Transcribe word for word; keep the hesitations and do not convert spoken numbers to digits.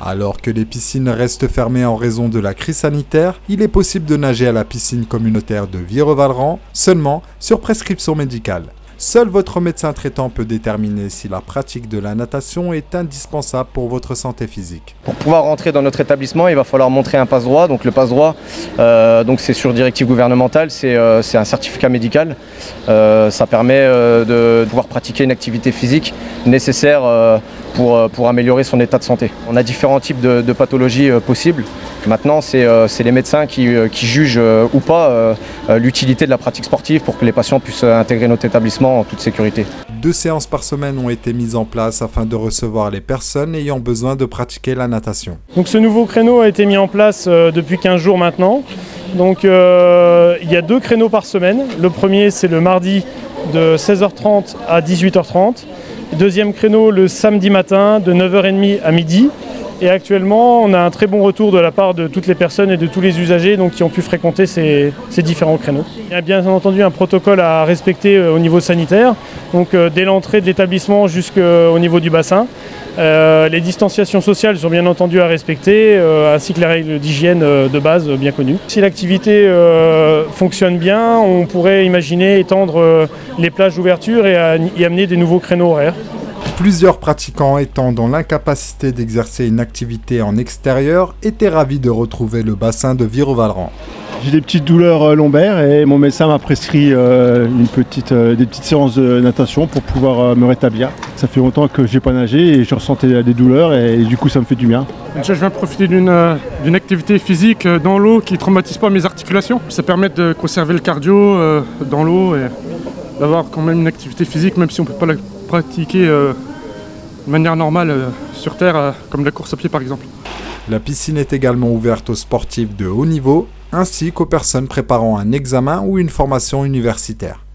Alors que les piscines restent fermées en raison de la crise sanitaire, il est possible de nager à la piscine communautaire de Vireux-Wallerand, seulement sur prescription médicale. Seul votre médecin traitant peut déterminer si la pratique de la natation est indispensable pour votre santé physique. Pour pouvoir rentrer dans notre établissement, il va falloir montrer un passe droit. Donc le passe droit, euh, donc c'est sur directive gouvernementale, c'est euh, un certificat médical. Euh, ça permet euh, de pouvoir pratiquer une activité physique nécessaire euh, pour, pour améliorer son état de santé. On a différents types de, de pathologies euh, possibles. Maintenant, c'est euh, les médecins qui, qui jugent euh, ou pas euh, l'utilité de la pratique sportive pour que les patients puissent intégrer notre établissement en toute sécurité. Deux séances par semaine ont été mises en place afin de recevoir les personnes ayant besoin de pratiquer la natation. Donc ce nouveau créneau a été mis en place euh, depuis quinze jours maintenant. Donc euh, il y a deux créneaux par semaine. Le premier, c'est le mardi de seize heures trente à dix-huit heures trente. Deuxième créneau, le samedi matin de neuf heures trente à midi. Et actuellement, on a un très bon retour de la part de toutes les personnes et de tous les usagers donc, qui ont pu fréquenter ces, ces différents créneaux. Il y a bien entendu un protocole à respecter au niveau sanitaire, donc euh, dès l'entrée de l'établissement jusqu'au niveau du bassin. Euh, les distanciations sociales sont bien entendu à respecter, euh, ainsi que les règles d'hygiène euh, de base euh, bien connues. Si l'activité euh, fonctionne bien, on pourrait imaginer étendre euh, les plages d'ouverture et à, y amener des nouveaux créneaux horaires. Plusieurs pratiquants étant dans l'incapacité d'exercer une activité en extérieur étaient ravis de retrouver le bassin de Vireux-Wallerand. J'ai des petites douleurs lombaires et mon médecin m'a prescrit une petite, des petites séances de natation pour pouvoir me rétablir. Ça fait longtemps que je n'ai pas nagé et je ressentais des douleurs et du coup ça me fait du bien. Je viens profiter d'une d'une activité physique dans l'eau qui ne traumatise pas mes articulations. Ça permet de conserver le cardio dans l'eau et d'avoir quand même une activité physique même si on ne peut pas la pratiquer euh, de manière normale euh, sur terre, euh, comme la course à pied par exemple. La piscine est également ouverte aux sportifs de haut niveau, ainsi qu'aux personnes préparant un examen ou une formation universitaire.